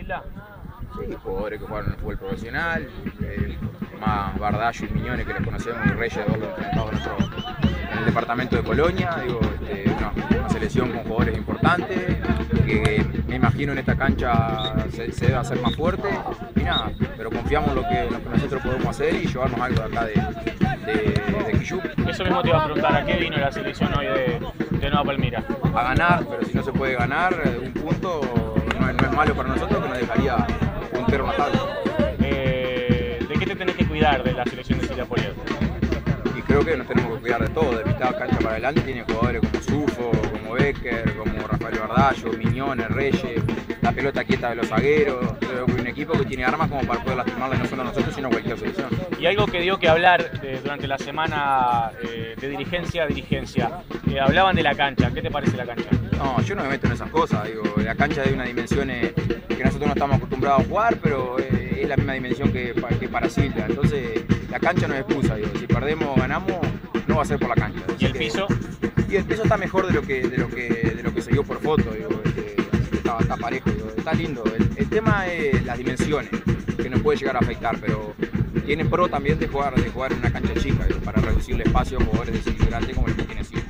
Ecilda? Sí, jugadores que jugaron en el fútbol profesional, más Bardallo y Miñones, que los conocemos, y Reyes, dos enfrentados en el departamento de Colonia. Digo, una selección con jugadores importantes, que me imagino en esta cancha se debe hacer más fuerte. Y nada, pero confiamos en lo que nosotros podemos hacer y llevarnos algo de acá de Quillú. Eso mismo te iba a preguntar, ¿a qué vino la selección hoy de Nueva Palmira? A ganar, pero si no se puede ganar, un punto no es malo para nosotros, que nos dejaría puntero más alto. ¿De qué te tenés que cuidar de la selección de Ecilda Paullier? Y creo que nos tenemos que cuidar de todo, de mitad cancha para adelante. Tiene jugadores como Sufo, como Becker, como Rafael Bardallo, Miñones, Reyes, la pelota quieta de los zagueros. Creo que es un equipo que tiene armas como para poder lastimarla no solo a nosotros, sino a cualquier selección. Y algo que dio que hablar durante la semana de dirigencia a dirigencia, hablaban de la cancha. ¿Qué te parece la cancha? No, yo no me meto en esas cosas. Digo, la cancha de una dimensión que nosotros no estamos acostumbrados a jugar, pero es la misma dimensión que para Silva. Entonces, la cancha no es excusa. Digo, si perdemos o ganamos, no va a ser por la cancha. Así. ¿Y el piso? Y el piso está mejor de lo que se vio por foto. Digo, está parejo, digo, está lindo. El tema es las dimensiones, que nos puede llegar a afectar, pero tiene pro también de jugar en una cancha chica, digo, para reducir el espacio a jugadores de grande como el que tiene Sufo.